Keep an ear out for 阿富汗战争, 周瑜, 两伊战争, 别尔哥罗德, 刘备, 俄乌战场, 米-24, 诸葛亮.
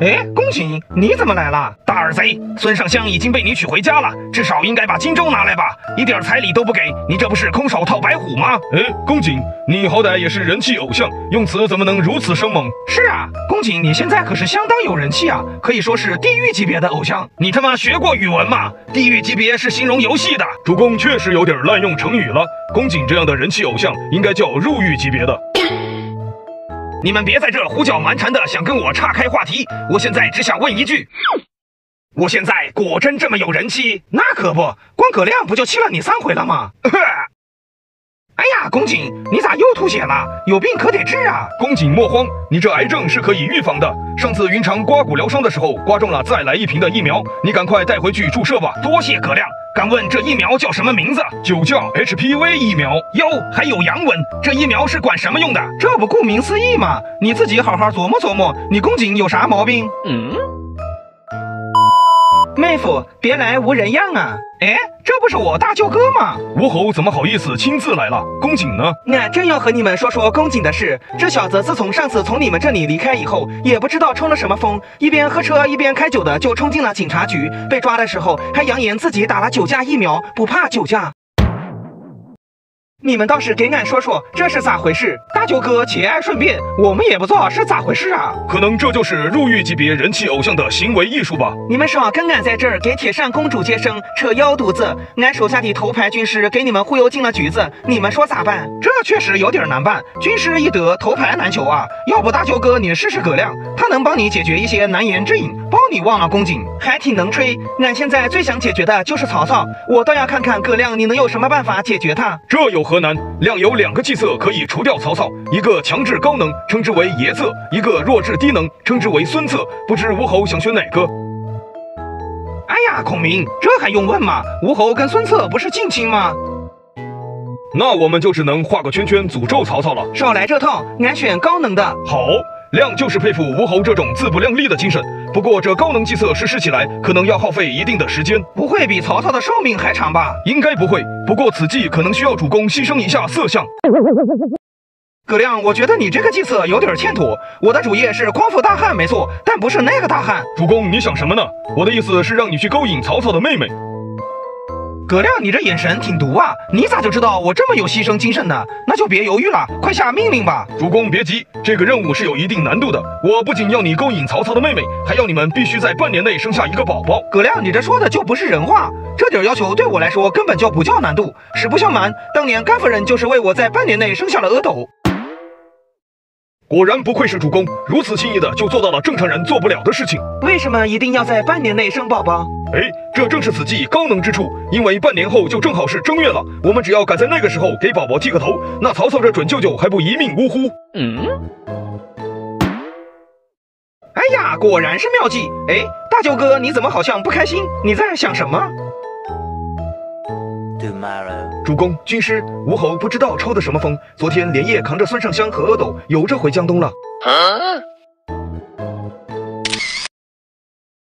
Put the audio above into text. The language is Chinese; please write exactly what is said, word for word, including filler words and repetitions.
哎，公瑾，你怎么来了？大耳贼，孙尚香已经被你娶回家了，至少应该把荆州拿来吧？一点彩礼都不给，你这不是空手套白虎吗？哎，公瑾，你好歹也是人气偶像，用词怎么能如此生猛？是啊，公瑾，你现在可是相当有人气啊，可以说是地狱级别的偶像。你他妈学过语文吗？地狱级别是形容游戏的。主公确实有点滥用成语了，公瑾这样的人气偶像应该叫入狱级别的。 你们别在这胡搅蛮缠的，想跟我岔开话题。我现在只想问一句：我现在果真这么有人气？那可不，关葛亮不就气了你三回了吗？哎呀，公瑾，你咋又吐血了？有病可得治啊！公瑾莫慌，你这癌症是可以预防的。上次云长刮骨疗伤的时候，刮中了再来一瓶的疫苗，你赶快带回去注射吧。多谢葛亮。 敢问这疫苗叫什么名字？酒驾 H P V 疫苗哟，还有洋文，这疫苗是管什么用的？这不顾名思义嘛？你自己好好琢磨琢磨，你公瑾有啥毛病？嗯，妹夫，别来无人样啊！哎，这不是我大舅哥吗？吴侯怎么好意思亲自来了？公瑾呢？那正要和你们说说公瑾的事。这小子自从上次从你们这里离开以后，也不知道冲了什么风，一边喝车一边开酒的，就冲进了警察局。被抓的时候还扬言自己打了酒驾疫苗，不怕酒驾。 你们倒是给俺说说这是咋回事？大舅哥节哀顺变，我们也不知道是咋回事啊。可能这就是入狱级别人气偶像的行为艺术吧。你们少跟俺在这儿给铁扇公主接生扯腰犊子，俺手下的头牌军师给你们忽悠进了局子，你们说咋办？这确实有点难办，军师易得，头牌难求啊。要不大舅哥你试试葛亮，他能帮你解决一些难言之隐，包你忘了公瑾，还挺能吹。俺现在最想解决的就是曹操，我倒要看看葛亮你能有什么办法解决他。这有。 河南亮有两个计策可以除掉曹操，一个强制高能，称之为爷策；一个弱智低能，称之为孙策。不知吴侯想选哪个？哎呀，孔明，这还用问吗？吴侯跟孙策不是近亲吗？ 那我们就只能画个圈圈诅咒曹操了。少来这套，俺选高能的。好，亮就是佩服吴侯这种自不量力的精神。不过这高能计策实施起来，可能要耗费一定的时间。不会比曹操的寿命还长吧？应该不会。不过此计可能需要主公牺牲一下色相。葛亮，我觉得你这个计策有点欠妥。我的主业是匡扶大汉，没错，但不是那个大汉。主公，你想什么呢？我的意思是让你去勾引曹操的妹妹。 葛亮，你这眼神挺毒啊！你咋就知道我这么有牺牲精神呢？那就别犹豫了，快下命令吧！主公别急，这个任务是有一定难度的。我不仅要你勾引曹操的妹妹，还要你们必须在半年内生下一个宝宝。葛亮，你这说的就不是人话，这点要求对我来说根本就不叫难度。实不相瞒，当年甘夫人就是为我在半年内生下了阿斗。 果然不愧是主公，如此轻易的就做到了正常人做不了的事情。为什么一定要在半年内生宝宝？哎，这正是此计高能之处。因为半年后就正好是正月了，我们只要赶在那个时候给宝宝剃个头，那曹操这准舅舅还不一命呜呼？嗯。哎呀，果然是妙计。哎，大舅哥，你怎么好像不开心？你在想什么？ 主公，军师吴侯不知道抽的什么风，昨天连夜扛着孙尚香和阿斗，游着回江东了。啊